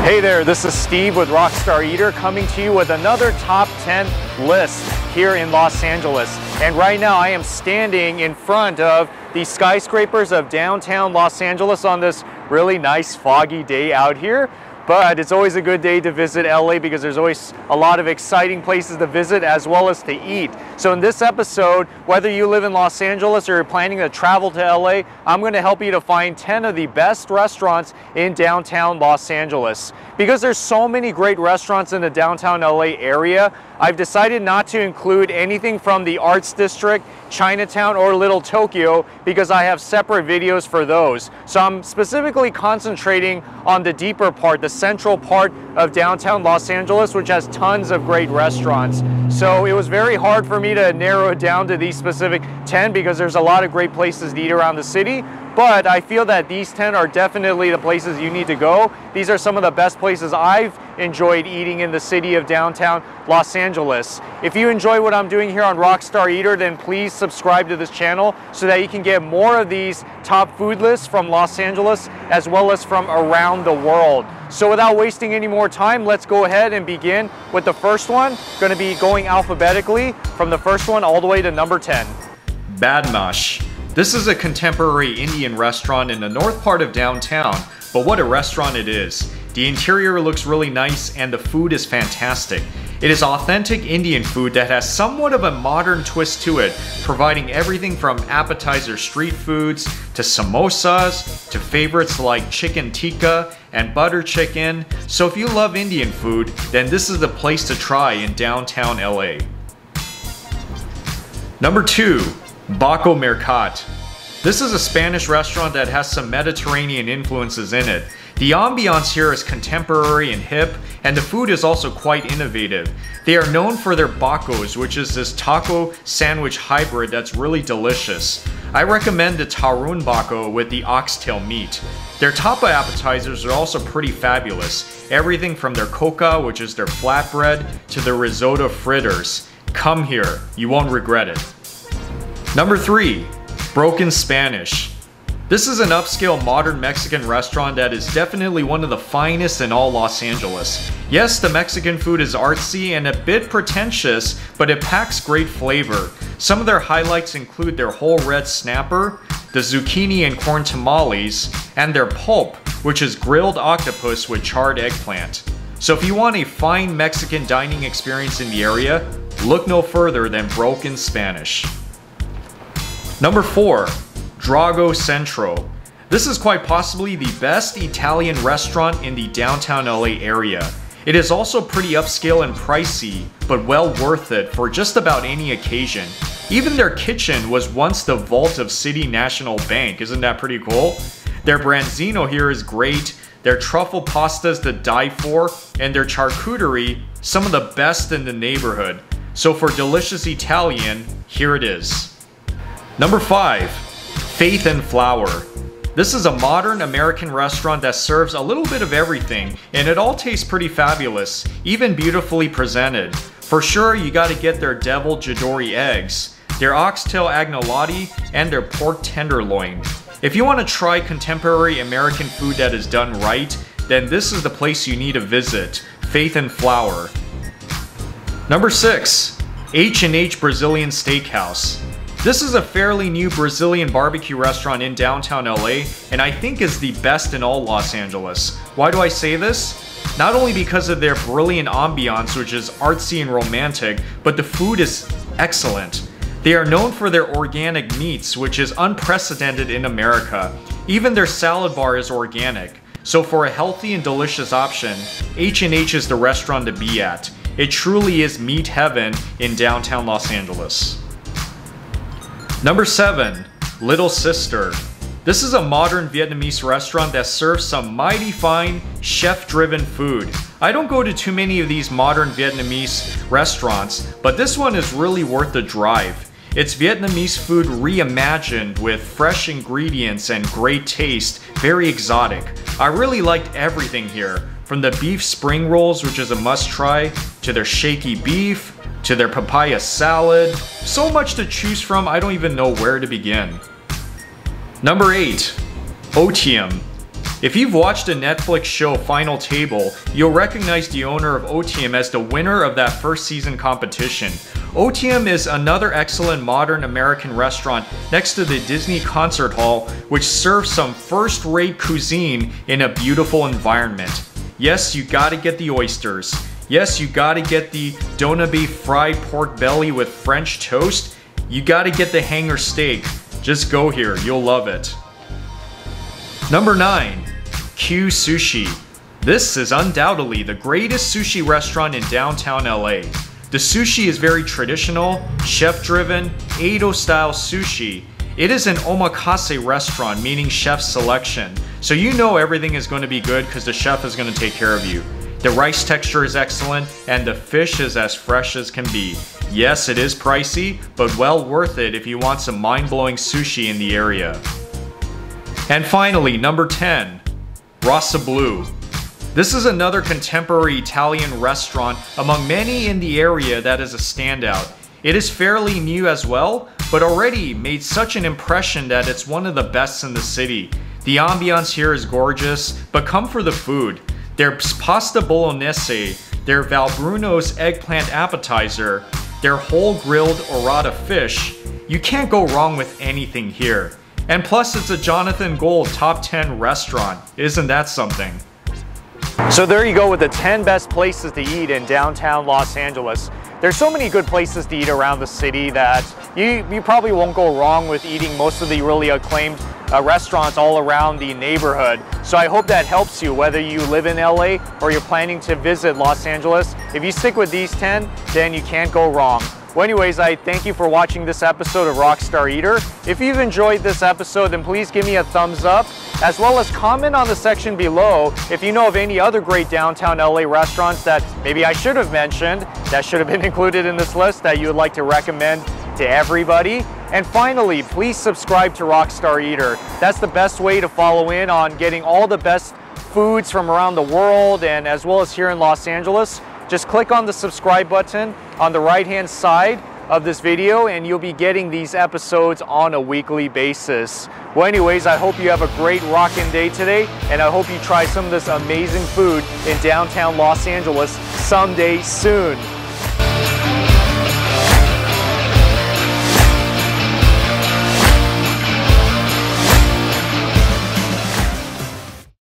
Hey there, this is Steve with Rockstar Eater coming to you with another top 10 list here in Los Angeles. And right now I am standing in front of the skyscrapers of downtown Los Angeles on this really nice foggy day out here. But it's always a good day to visit LA because there's always a lot of exciting places to visit as well as to eat. So in this episode, whether you live in Los Angeles or you're planning to travel to LA, I'm going to help you to find 10 of the best restaurants in downtown Los Angeles. Because there's so many great restaurants in the downtown LA area, I've decided not to include anything from the Arts District, Chinatown, or Little Tokyo because I have separate videos for those. So I'm specifically concentrating on the deeper part, the central part of downtown Los Angeles, which has tons of great restaurants. So it was very hard for me to narrow it down to these specific 10 because there's a lot of great places to eat around the city. But I feel that these 10 are definitely the places you need to go. These are some of the best places I've enjoyed eating in the city of downtown Los Angeles. If you enjoy what I'm doing here on Rockstar Eater, then please subscribe to this channel so that you can get more of these top food lists from Los Angeles as well as from around the world. So without wasting any more time, let's go ahead and begin with the first one. Going to be going alphabetically from the first one all the way to number 10. Badmash. This is a contemporary Indian restaurant in the north part of downtown, but what a restaurant it is. The interior looks really nice and the food is fantastic. It is authentic Indian food that has somewhat of a modern twist to it, providing everything from appetizer street foods to samosas to favorites like chicken tikka and butter chicken. So if you love Indian food, then this is the place to try in downtown LA. Number 2. Baco Mercat. This is a Spanish restaurant that has some Mediterranean influences in it. The ambiance here is contemporary and hip, and the food is also quite innovative. They are known for their bacos, which is this taco sandwich hybrid that's really delicious. I recommend the Tarun Baco with the oxtail meat. Their tapa appetizers are also pretty fabulous. Everything from their coca, which is their flatbread, to their risotto fritters. Come here, you won't regret it. Number 3. Broken Spanish. This is an upscale modern Mexican restaurant that is definitely one of the finest in all Los Angeles. Yes, the Mexican food is artsy and a bit pretentious, but it packs great flavor. Some of their highlights include their whole red snapper, the zucchini and corn tamales, and their pulp, which is grilled octopus with charred eggplant. So if you want a fine Mexican dining experience in the area, look no further than Broken Spanish. Number 4. Drago Centro. This is quite possibly the best Italian restaurant in the downtown LA area. It is also pretty upscale and pricey, but well worth it for just about any occasion. Even their kitchen was once the vault of City National Bank. Isn't that pretty cool? Their branzino here is great, their truffle pasta is to die for, and their charcuterie, some of the best in the neighborhood. So for delicious Italian, here it is. Number 5. Faith and Flower. This is a modern American restaurant that serves a little bit of everything, and it all tastes pretty fabulous, even beautifully presented. For sure, you gotta get their deviled jadori eggs, their oxtail agnolotti, and their pork tenderloin. If you want to try contemporary American food that is done right, then this is the place you need to visit, Faith and Flower. Number 6. H&H Brazilian Steakhouse. This is a fairly new Brazilian barbecue restaurant in downtown LA, and I think is the best in all Los Angeles. Why do I say this? Not only because of their brilliant ambiance, which is artsy and romantic, but the food is excellent. They are known for their organic meats, which is unprecedented in America. Even their salad bar is organic. So for a healthy and delicious option, H&H is the restaurant to be at. It truly is meat heaven in downtown Los Angeles. Number 7. Little Sister. This is a modern Vietnamese restaurant that serves some mighty fine, chef-driven food. I don't go to too many of these modern Vietnamese restaurants, but this one is really worth the drive. It's Vietnamese food reimagined with fresh ingredients and great taste, very exotic. I really liked everything here, from the beef spring rolls, which is a must-try, to their shaky beef, to their papaya salad. So much to choose from, I don't even know where to begin. Number 8. Otium. If you've watched the Netflix show Final Table, you'll recognize the owner of Otium as the winner of that first season competition. Otium is another excellent modern American restaurant next to the Disney Concert Hall, which serves some first-rate cuisine in a beautiful environment. Yes, you gotta get the oysters. Yes, you gotta get the donabe fried pork belly with French toast. You gotta get the hanger steak. Just go here, you'll love it. Number 9, Q Sushi. This is undoubtedly the greatest sushi restaurant in downtown LA. The sushi is very traditional, chef-driven, Edo-style sushi. It is an omakase restaurant, meaning chef selection. So you know everything is going to be good because the chef is going to take care of you. The rice texture is excellent and the fish is as fresh as can be. Yes, it is pricey, but well worth it if you want some mind-blowing sushi in the area. And finally, number 10, Rossa Blue. This is another contemporary Italian restaurant among many in the area that is a standout. It is fairly new as well, but already made such an impression that it's one of the best in the city. The ambiance here is gorgeous, but come for the food. Their pasta bolognese, their Valbruno's eggplant appetizer, their whole grilled orata fish. You can't go wrong with anything here. And plus, it's a Jonathan Gold top 10 restaurant. Isn't that something? So there you go with the 10 best places to eat in downtown Los Angeles. There's so many good places to eat around the city that you probably won't go wrong with eating most of the really acclaimed restaurants all around the neighborhood. So I hope that helps you whether you live in LA or you're planning to visit Los Angeles. If you stick with these 10, then you can't go wrong. Well, anyways, I thank you for watching this episode of Rockstar Eater. If you've enjoyed this episode, then please give me a thumbs up, as well as comment on the section below if you know of any other great downtown LA restaurants that maybe I should have mentioned, that should have been included in this list, that you would like to recommend to everybody. And finally, please subscribe to Rockstar Eater. That's the best way to follow in on getting all the best foods from around the world and as well as here in Los Angeles. Just click on the subscribe button on the right-hand side of this video and you'll be getting these episodes on a weekly basis. Well, anyways, I hope you have a great rockin' day today and I hope you try some of this amazing food in downtown Los Angeles someday soon.